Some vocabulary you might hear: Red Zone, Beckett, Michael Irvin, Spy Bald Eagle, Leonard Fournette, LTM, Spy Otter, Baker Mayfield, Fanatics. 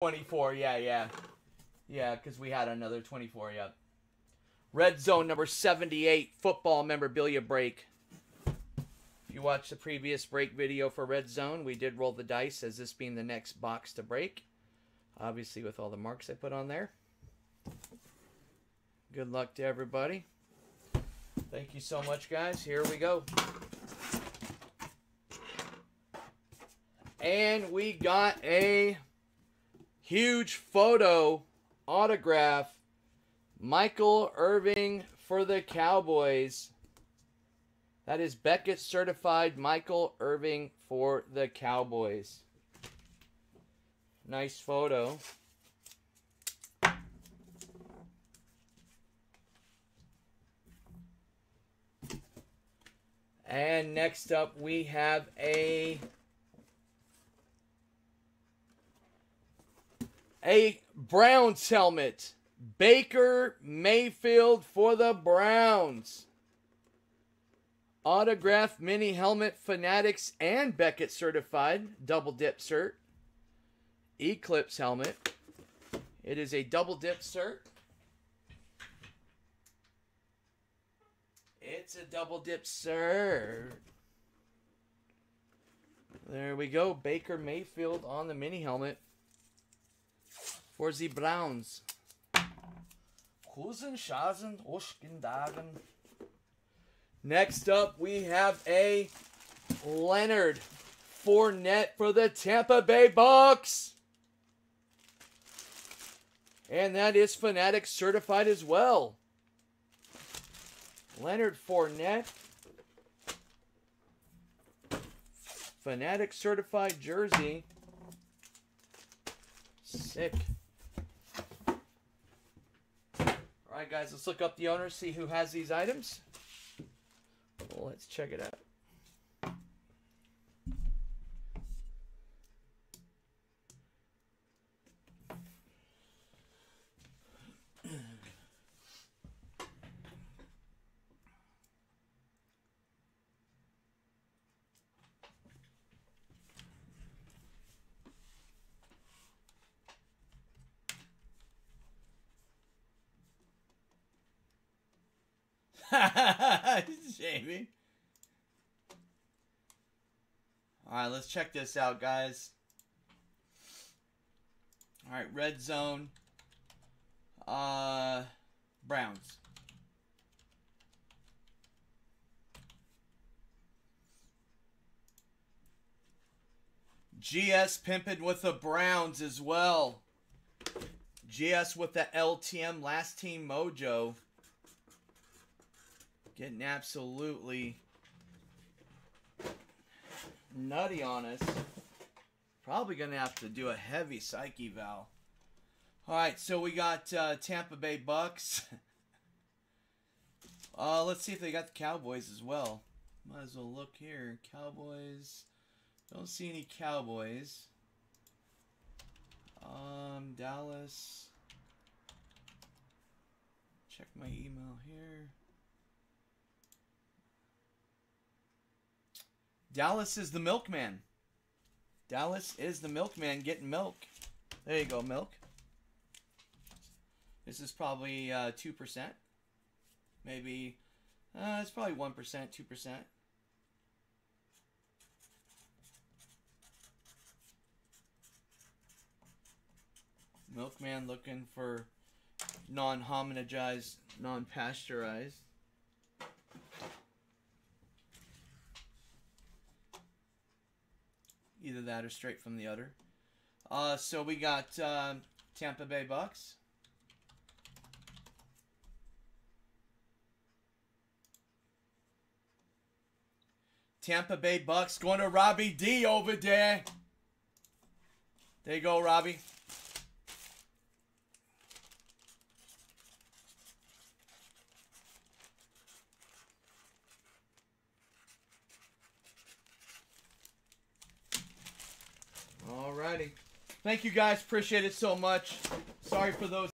24, yeah, because we had another 24, yeah. Red Zone number 78, football memorabilia break. If you watched the previous break video for Red Zone, we did roll the dice as this being the next box to break. Obviously with all the marks I put on there. Good luck to everybody. Thank you so much, guys. Here we go. And we got a huge photo autograph. Michael Irvin for the Cowboys. That is Beckett certified Michael Irvin for the Cowboys. Nice photo. And next up we have a Browns helmet. Baker Mayfield for the Browns. Autographed mini helmet, Fanatics and Beckett certified. Double dip cert. Eclipse helmet. It is a double dip cert. It's a double dip cert. There we go. Baker Mayfield on the mini helmet for the Browns. Next up, we have a Leonard Fournette for the Tampa Bay Bucks. And that is Fanatics certified as well. Leonard Fournette. Fanatics certified jersey. Sick. All right, guys, let's look up the owner, see who has these items. Let's check it out. Jamie. All right, let's check this out, guys. All right, Red Zone. Browns. GS pimping with the Browns as well. GS with the LTM, Last Team Mojo. Getting absolutely nutty on us. Probably going to have to do a heavy psyche valve. All right, so we got Tampa Bay Bucks. Let's see if they got the Cowboys as well. Might as well look here. Cowboys. Don't see any Cowboys. Dallas. Check my email here. Dallas is the milkman. Dallas is the milkman getting milk. There you go, milk. This is probably 2%. Maybe, it's probably 1%, 2%. Milkman looking for non-homogenized, non-pasteurized. Either that or straight from the udder. So we got Tampa Bay Bucks. Tampa Bay Bucks going to Robbie D over there. There you go, Robbie. Thank you guys, appreciate it so much. Sorry for those